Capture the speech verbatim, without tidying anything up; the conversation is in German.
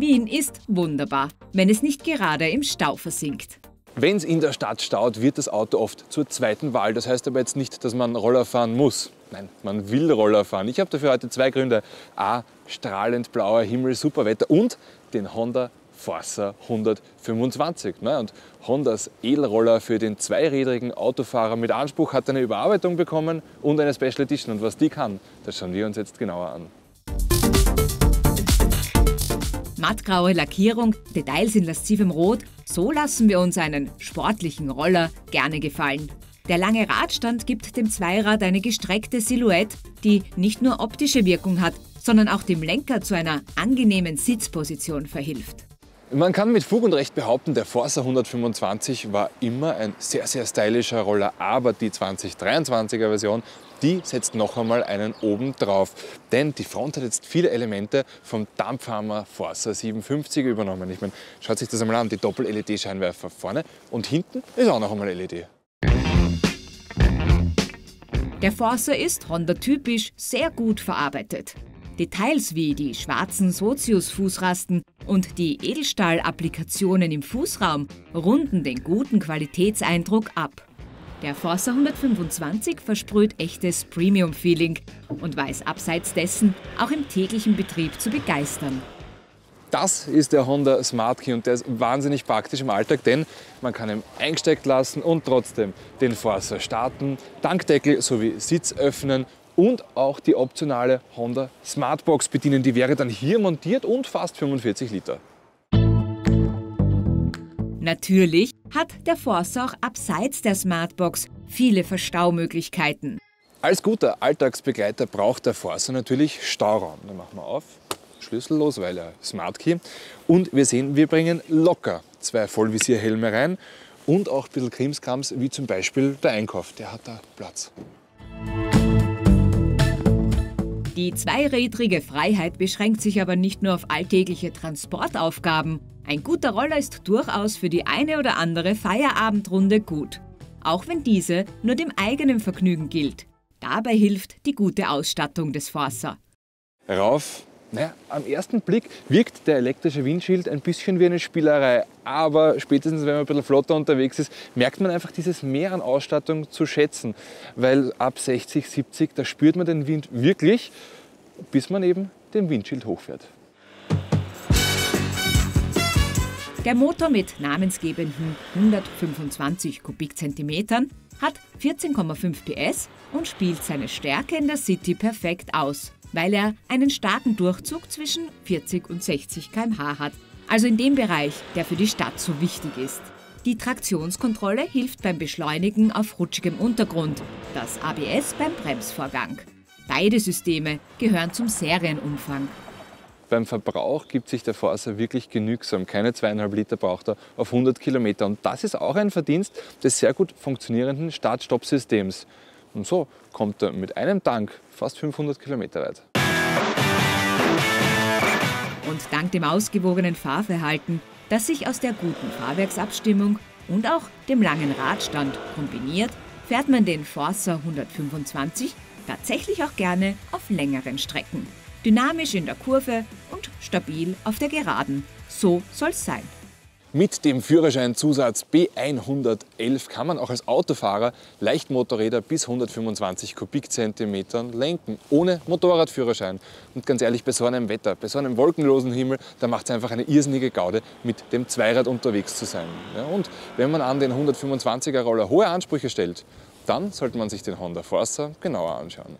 Wien ist wunderbar, wenn es nicht gerade im Stau versinkt. Wenn es in der Stadt staut, wird das Auto oft zur zweiten Wahl. Das heißt aber jetzt nicht, dass man Roller fahren muss. Nein, man will Roller fahren. Ich habe dafür heute zwei Gründe. A, strahlend blauer Himmel, super Wetter und den Honda Forza hundertfünfundzwanzig. Na, und Hondas Edelroller für den zweirädrigen Autofahrer mit Anspruch hat eine Überarbeitung bekommen und eine Special Edition. Und was die kann, das schauen wir uns jetzt genauer an. Mattgraue Lackierung, Details in lascivem Rot, so lassen wir uns einen sportlichen Roller gerne gefallen. Der lange Radstand gibt dem Zweirad eine gestreckte Silhouette, die nicht nur optische Wirkung hat, sondern auch dem Lenker zu einer angenehmen Sitzposition verhilft. Man kann mit Fug und Recht behaupten, der Forza hundertfünfundzwanzig war immer ein sehr, sehr stylischer Roller, aber die zweitausenddreiundzwanziger Version, die setzt noch einmal einen oben drauf, denn die Front hat jetzt viele Elemente vom Dampfhammer Forza siebenundfünfzig übernommen. Ich meine, schaut sich das einmal an, die Doppel-L E D-Scheinwerfer vorne und hinten ist auch noch einmal L E D. Der Forza ist Honda-typisch sehr gut verarbeitet. Details wie die schwarzen Sozius-Fußrasten und die Edelstahl-Applikationen im Fußraum runden den guten Qualitätseindruck ab. Der Forza hundertfünfundzwanzig versprüht echtes Premium-Feeling und weiß abseits dessen auch im täglichen Betrieb zu begeistern. Das ist der Honda Smart Key und der ist wahnsinnig praktisch im Alltag, denn man kann ihn eingesteckt lassen und trotzdem den Forza starten, Tankdeckel sowie Sitz öffnen und auch die optionale Honda Smartbox bedienen. Die wäre dann hier montiert und fast fünfundvierzig Liter. Natürlich hat der Forza auch abseits der Smartbox viele Verstaumöglichkeiten. Als guter Alltagsbegleiter braucht der Forza natürlich Stauraum. Dann machen wir auf, schlüssellos, weil er Smart Key. Und wir sehen, wir bringen locker zwei Vollvisierhelme rein und auch ein bisschen Krimskrams, wie zum Beispiel der Einkauf. Der hat da Platz. Die zweirädrige Freiheit beschränkt sich aber nicht nur auf alltägliche Transportaufgaben. Ein guter Roller ist durchaus für die eine oder andere Feierabendrunde gut. Auch wenn diese nur dem eigenen Vergnügen gilt. Dabei hilft die gute Ausstattung des Forza. Rauf. Naja, am ersten Blick wirkt der elektrische Windschild ein bisschen wie eine Spielerei, aber spätestens wenn man ein bisschen flotter unterwegs ist, merkt man einfach dieses Mehr an Ausstattung zu schätzen, weil ab sechzig, siebzig, da spürt man den Wind wirklich, bis man eben den Windschild hochfährt. Der Motor mit namensgebenden hundertfünfundzwanzig Kubikzentimetern hat vierzehn Komma fünf P S und spielt seine Stärke in der City perfekt aus, weil er einen starken Durchzug zwischen vierzig und sechzig Kilometer pro Stunde hat, also in dem Bereich, der für die Stadt so wichtig ist. Die Traktionskontrolle hilft beim Beschleunigen auf rutschigem Untergrund, das A B S beim Bremsvorgang. Beide Systeme gehören zum Serienumfang. Beim Verbrauch gibt sich der Forza wirklich genügsam. Keine zweieinhalb Liter braucht er auf hundert Kilometer. Und das ist auch ein Verdienst des sehr gut funktionierenden Start-Stopp-Systems. Und so kommt er mit einem Tank fast fünfhundert Kilometer weit. Und dank dem ausgewogenen Fahrverhalten, das sich aus der guten Fahrwerksabstimmung und auch dem langen Radstand kombiniert, fährt man den Forza hundertfünfundzwanzig tatsächlich auch gerne auf längeren Strecken. Dynamisch in der Kurve und stabil auf der Geraden. So soll's sein. Mit dem Führerscheinzusatz B hundertelf kann man auch als Autofahrer Leichtmotorräder bis hundertfünfundzwanzig Kubikzentimetern lenken, ohne Motorradführerschein. Und ganz ehrlich, bei so einem Wetter, bei so einem wolkenlosen Himmel, da macht es einfach eine irrsinnige Gaude, mit dem Zweirad unterwegs zu sein. Ja, und wenn man an den hundertfünfundzwanziger Roller hohe Ansprüche stellt, dann sollte man sich den Honda Forza genauer anschauen.